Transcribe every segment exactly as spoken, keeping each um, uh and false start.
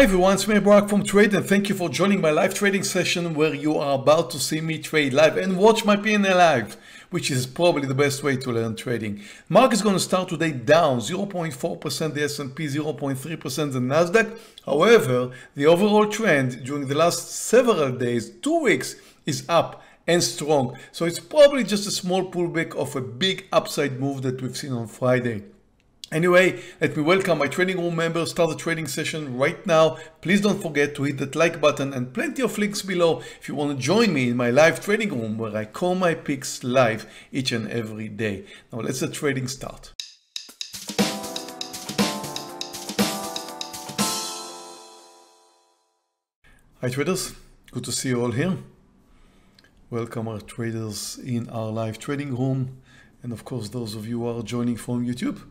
Hi everyone, it's Meir Barak from Trade, and thank you for joining my live trading session where you are about to see me trade live and watch my P and L live, which is probably the best way to learn trading. Market is going to start today down zero point four percent, the S and P zero point three percent, the Nasdaq. However, the overall trend during the last several days, two weeks, is up and strong. So it's probably just a small pullback of a big upside move that we've seen on Friday. Anyway, let me welcome my trading room members, start the trading session right now. Please don't forget to hit that like button and plenty of links below if you want to join me in my live trading room where I call my picks live each and every day. Now let's the trading start. Hi traders, good to see you all here. Welcome our traders in our live trading room, and of course those of you who are joining from YouTube.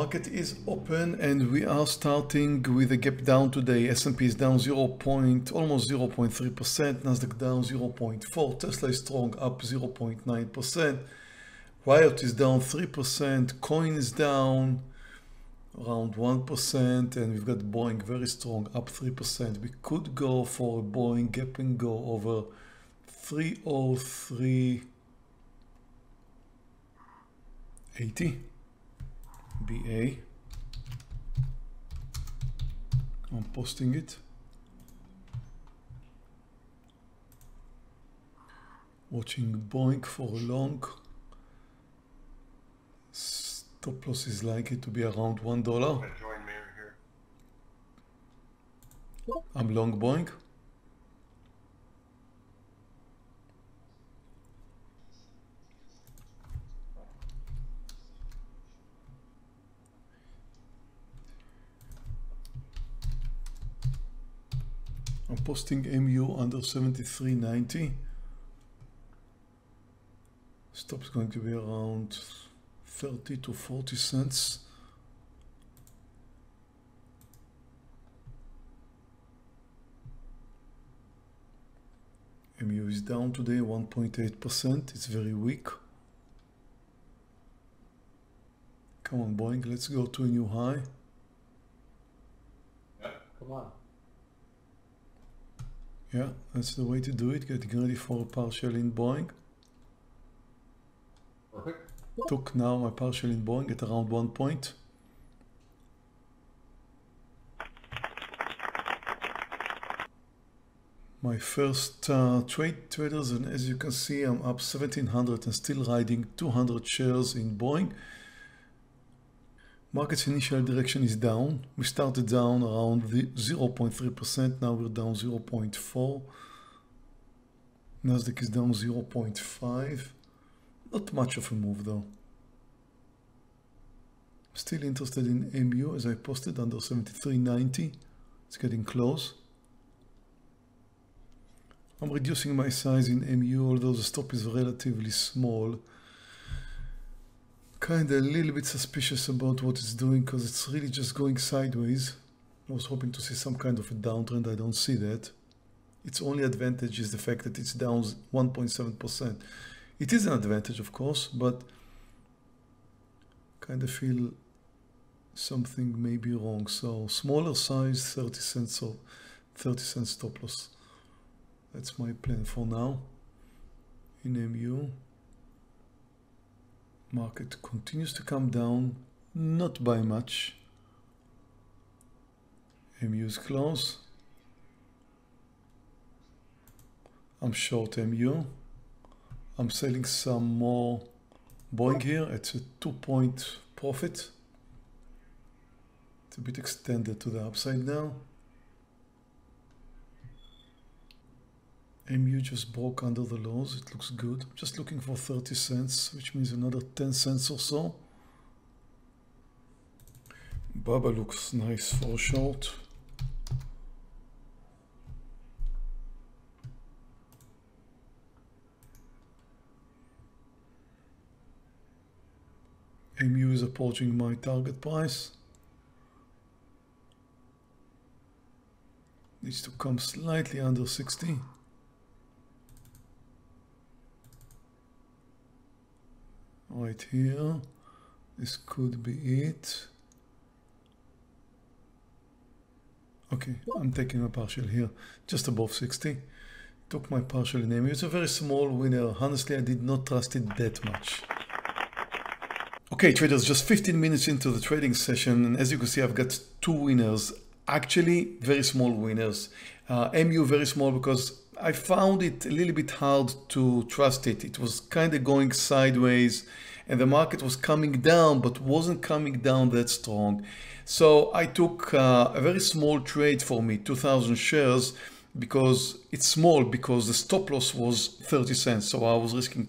Market is open and we are starting with a gap down today. S and P is down zero point, almost zero point three percent, Nasdaq down zero point four, Tesla is strong, up zero point nine percent, Riot is down three percent, Coin is down around one percent, and we've got Boeing very strong, up three percent. We could go for a Boeing gap and go over three oh three eighty. B A. I'm posting it. Watching Boeing for long. Stop loss is likely to be around one dollar. I'm long Boeing. I'm posting M U under seventy-three ninety. Stop's going to be around thirty to forty cents. M U is down today one point eight percent. It's very weak. Come on, Boeing, let's go to a new high. Yeah, come on. Yeah, that's the way to do it. Getting ready for a partial in Boeing. Perfect. Took now my partial in Boeing at around one point. My first uh, trade, traders, and as you can see, I'm up seventeen hundred and still riding two hundred shares in Boeing. Market's initial direction is down. We started down around the zero point three percent. Now we're down zero point four. Nasdaq is down zero point five. Not much of a move though. Still interested in M U as I posted under seventy-three ninety. It's getting close. I'm reducing my size in M U, although the stop is relatively small. Kind of a little bit suspicious about what it's doing because it's really just going sideways. I was hoping to see some kind of a downtrend. I don't see that. Its only advantage is the fact that it's down one point seven percent. It is an advantage, of course, but kind of feel something may be wrong. So smaller size, thirty cents or thirty cents stop loss. That's my plan for now in M U. Market continues to come down, not by much. M U is close. I'm short M U. I'm selling some more Boeing here. It's a two point profit. It's a bit extended to the upside now. M U just broke under the lows. It looks good. I'm just looking for thirty cents, which means another ten cents or so. Baba looks nice for a short. M U is approaching my target price. Needs to come slightly under sixty. Right here, this could be it. Okay, I'm taking a partial here, just above sixty. Took my partial in M U. It's a very small winner. Honestly, I did not trust it that much. Okay, traders, just fifteen minutes into the trading session, and as you can see, I've got two winners. Actually, very small winners. Uh, M U very small because I found it a little bit hard to trust it. It was kind of going sideways and the market was coming down, but wasn't coming down that strong. So I took uh, a very small trade for me, two thousand shares, because it's small, because the stop loss was thirty cents. So I was risking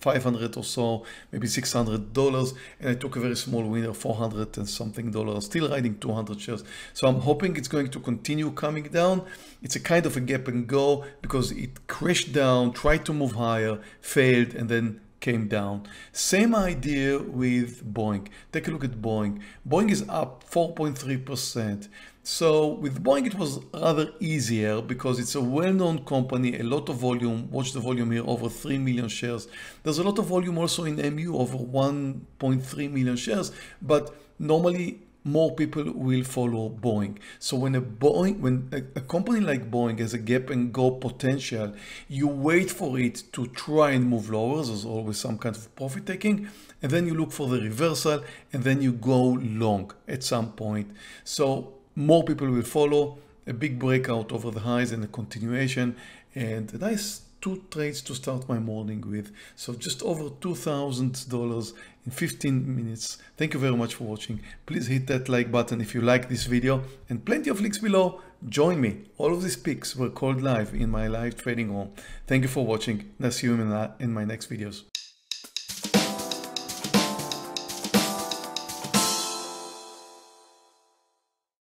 five hundred or so, maybe six hundred dollars, and I took a very small winner, four hundred and something dollars, still riding two hundred shares. So I'm hoping it's going to continue coming down. It's a kind of a gap and go because it crashed down, tried to move higher, failed, and then came down. Same idea with Boeing. Take a look at Boeing. Boeing is up four point three percent. So with Boeing, it was rather easier because it's a well-known company, a lot of volume. Watch the volume here, over three million shares. There's a lot of volume also in M U, over one point three million shares, but normally more people will follow Boeing. So when a Boeing, when a, a company like Boeing has a gap and go potential, you wait for it to try and move lower. There's always some kind of profit taking, and then you look for the reversal, and then you go long at some point. So more people will follow, a big breakout over the highs and a continuation, and a nice two trades to start my morning with. So just over two thousand dollars in fifteen minutes. Thank you very much for watching. Please hit that like button if you like this video, and plenty of links below. Join me. All of these picks were called live in my live trading room. Thank you for watching, and I'll see you in my next videos.